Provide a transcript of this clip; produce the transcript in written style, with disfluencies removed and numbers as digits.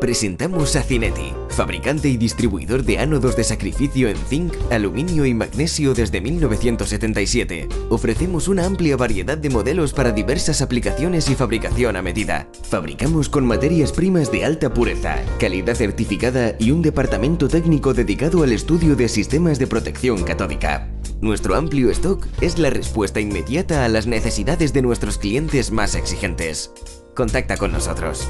Presentamos a ZINETI, fabricante y distribuidor de ánodos de sacrificio en zinc, aluminio y magnesio desde 1977. Ofrecemos una amplia variedad de modelos para diversas aplicaciones y fabricación a medida. Fabricamos con materias primas de alta pureza, calidad certificada y un departamento técnico dedicado al estudio de sistemas de protección catódica. Nuestro amplio stock es la respuesta inmediata a las necesidades de nuestros clientes más exigentes. Contacta con nosotros.